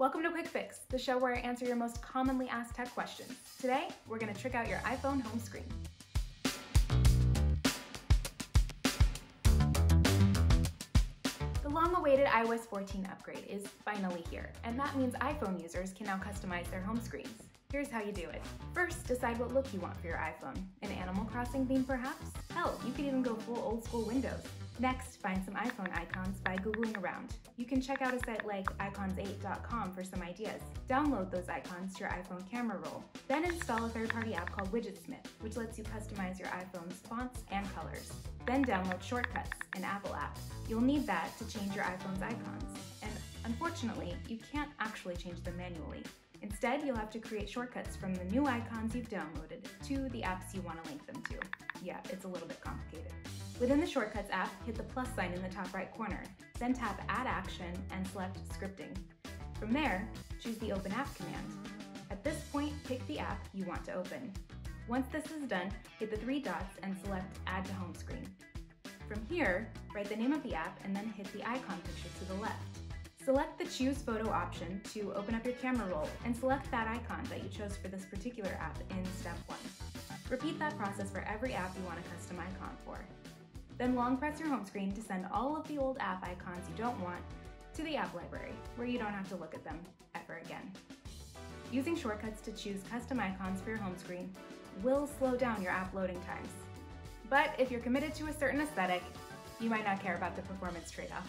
Welcome to Quick Fix, the show where I answer your most commonly asked tech questions. Today, we're going to trick out your iPhone home screen. The long-awaited iOS 14 upgrade is finally here, and that means iPhone users can now customize their home screens. Here's how you do it. First, decide what look you want for your iPhone. An Animal Crossing theme, perhaps? Hell, you could even go full old-school Windows. Next, find some iPhone icons by Googling around. You can check out a site like icons8.com for some ideas. Download those icons to your iPhone camera roll. Then install a third-party app called Widgetsmith, which lets you customize your iPhone's fonts and colors. Then download Shortcuts, an Apple app. You'll need that to change your iPhone's icons. And unfortunately, you can't actually change them manually. Instead, you'll have to create shortcuts from the new icons you've downloaded to the apps you want to link them to. Yeah, it's a little bit complicated. Within the Shortcuts app, hit the plus sign in the top right corner, then tap Add Action and select Scripting. From there, choose the Open App command. At this point, pick the app you want to open. Once this is done, hit the three dots and select Add to Home Screen. From here, write the name of the app and then hit the icon picture to the left. Select the Choose Photo option to open up your camera roll and select that icon that you chose for this particular app in Step 1. Repeat that process for every app you want a custom icon for. Then long press your home screen to send all of the old app icons you don't want to the app library, where you don't have to look at them ever again. Using shortcuts to choose custom icons for your home screen will slow down your app loading times. But if you're committed to a certain aesthetic, you might not care about the performance trade-off.